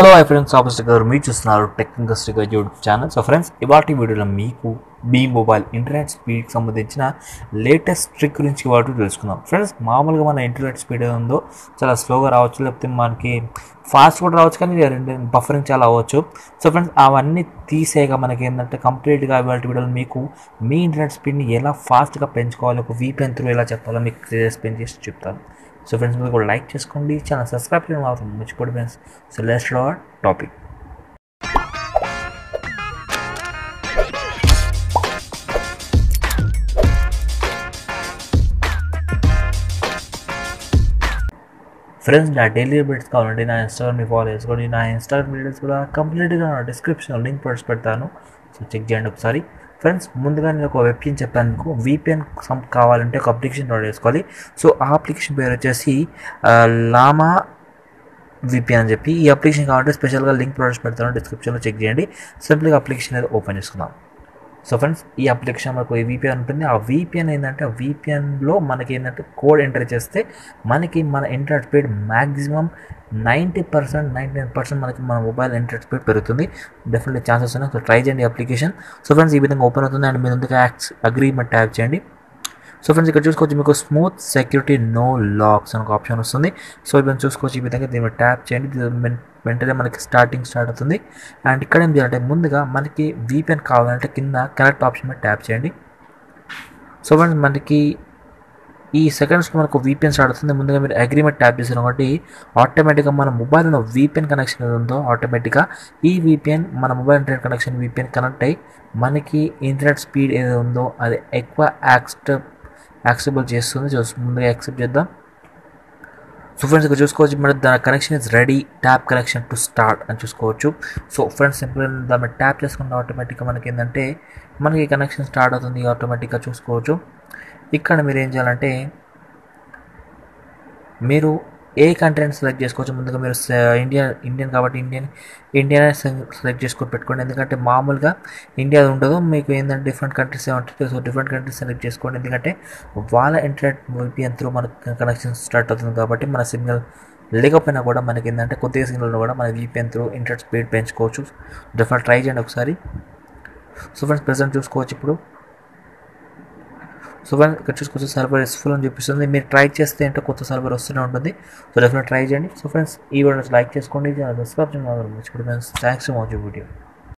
Hello hi friends office దగ్గర మీరు చూస్తున్నారు టెక్నికల్స్ దగ్గర యూట్యూబ్ ఛానల్. సో ఫ్రెండ్స్, ఇవాటి వీడియోలో మీకు మీ మొబైల్ ఇంటర్నెట్ స్పీడ్కి సంబంధించిన లేటెస్ట్ ట్రిక్ గురించి వాటి తెలుసుకుందాం. ఫ్రెండ్స్, మామూలుగా మన ఇంటర్నెట్ స్పీడ్ ఉందో చాలా స్లోగా రావచ్చు, లేకపోతే మనకి ఫాస్ట్ కూడా రావచ్చు, కానీ బఫరింగ్ చాలా అవ్వచ్చు. సో ఫ్రెండ్స్, అవన్నీ తీసేయగా మనకి ఏంటంటే కంప్లీట్గా ఇవాళ వీడియోలో మీకు మీ ఇంటర్నెట్ స్పీడ్ని ఎలా ఫాస్ట్గా పెంచుకోవాలో, ఒక VPN త్రూ ఎలా చెప్పాలో మీకు ఎక్స్ప్లెయిన్ చేసి చెప్తాను. సో ఫ్రెండ్స్, మీరు కూడా లైక్ చేసుకోండి, ఛానల్ సబ్స్క్రైబ్ చేయడం మాత్రం మర్చిపోండి friends. So let's our topic. Friends, నా డైలీ అప్డేట్స్ కావాలంటే నా ఇన్స్టాగ్రామ్ని ఫాలో చేసుకోండి. నా ఇన్స్టాగ్రామ్ వీడియోస్ కూడా కంప్లీట్గా నా డిస్క్రిప్షన్ లింక్ పర్స్ పెడతాను, సో చెక్ చేయండి ఒకసారి. ఫ్రెండ్స్, ముందుగా నేను ఒక VPN చెప్పాను. మీకు VPN కావాలంటే ఒక అప్లికేషన్ డౌన్లోడ్ చేసుకోవాలి. సో ఆ అప్లికేషన్ పేరు వచ్చేసి లామా VPN అని చెప్పి. ఈ అప్లికేషన్ కావాలంటే స్పెషల్గా లింక్ ప్రొడక్ట్స్ పెడతాను, డిస్క్రిప్షన్లో చెక్ చేయండి. సింపుల్గా అప్లికేషన్ అనేది ఓపెన్ చేసుకుందాం. సో ఫ్రెండ్స్, ఈ అప్లికేషన్ మనకు ఏ VPN ఉంటుంది. ఆ VPN ఏంటంటే VPNలో మనకి ఏంటంటే కోడ్ ఎంటర్ చేస్తే మనకి మన ఇంటర్నెట్ స్పీడ్ మ్యాక్సిమం 99% మనకి మన మొబైల్ ఇంటర్నెట్ స్పీడ్ పెరుగుతుంది. డెఫినెట్లీ ఛాన్సెస్ ఉన్నాయి. సో ట్రై చేయండి అప్లికేషన్. సో ఫ్రెండ్స్, ఈ విధంగా ఓపెన్ అవుతుంది అండ్ మీరు ముందుగా అగ్రిమెంట్ ట్యాప్ చేయండి. సో ఫ్రెండ్స్, ఇక్కడ చూసుకోవచ్చు మీకు స్మూత్ సెక్యూరిటీ నో లాక్స్ అని ఒక ఆప్షన్ వస్తుంది. సో ఇప్పుడు చూసుకోవచ్చు ఈ విధంగా దీన్ని ట్యాప్ చేయండి. వెంటనే మనకి స్టార్ట్ అవుతుంది. అండ్ ఇక్కడ ఏం చేయాలంటే ముందుగా మనకి VPN కావాలంటే కింద కనెక్ట్ ఆప్షన్ మీద ట్యాప్ చేయండి. సో ఫ్రెండ్స్, మనకి ఈ సెకండ్స్కి మనకు VPN స్టార్ట్ అవుతుంది. ముందుగా మీరు అగ్రిమెంట్ ట్యాప్ చేశారు కాబట్టి ఆటోమేటిక్గా మన మొబైల్లో VPN కనెక్షన్ ఉందో ఆటోమేటిక్గా ఈ VPN మన mobile internet connection VPN connect అయ్యి మనకి ఇంటర్నెట్ స్పీడ్ ఏదో ఉందో అది ఎక్కువ యాక్సెబుల్ చేస్తుంది. ముందుగా యాక్సెప్ట్ చేద్దాం. సో ఫ్రెండ్స్, ఇక్కడ చూసుకోవచ్చు మన దాని connection is ready, tap connection to start అని చూసుకోవచ్చు. సో ఫ్రెండ్స్, సింపుల్ దాన్ని ట్యాప్ చేసుకుంటే ఆటోమేటిక్గా మనకి ఏంటంటే మనకి కనెక్షన్ స్టార్ట్ అవుతుంది ఆటోమేటిక్గా చూసుకోవచ్చు. ఇక్కడ మీరు ఏం చేయాలంటే మీరు ఏ కంటెంట్ సెలెక్ట్ చేసుకోవచ్చు. ముందుగా మీరు ఇండియన్ కాబట్టి ఇండియా సెలెక్ట్ చేసుకొని పెట్టుకోండి. ఎందుకంటే మామూలుగా ఇండియా ఉండదు, మీకు ఏంటంటే డిఫరెంట్ కంట్రీస్ ఏమంటారు. సో డిఫరెంట్ కంట్రీస్ సెలెక్ట్ చేసుకోండి, ఎందుకంటే వాళ్ళ ఇంటర్నెట్ VPN త్రూ మనకు కనెక్షన్ స్టార్ట్ అవుతుంది కాబట్టి మన సిగ్నల్ లేకపోయినా కూడా మనకి ఏంటంటే కొద్దిగా సిగ్నల్ కూడా మన VPN త్రూ ఇంటర్నెట్ స్పీడ్ పెంచుకోవచ్చు. డిఫరెంట్ ట్రై చేయండి ఒకసారి. సో ఫ్రెండ్స్, ప్రెజెంట్ చూసుకోవచ్చు ఇప్పుడు. సో ఫ్రెండ్స్, ఇక్కడ చూసుకొచ్చి సర్వర్ యూస్ఫుల్ అని చూపిస్తుంది. మీరు ట్రై చేస్తే అంటే కొత్త సర్వర్ వస్తూనే ఉంటుంది. సో డెఫినెట్ ట్రై చేయండి. సో ఫ్రెండ్స్, ఈ వీడియోస్ లైక్ చేసుకోండి, సబ్స్క్రైబ్ చేయండి. Thanks for watching video.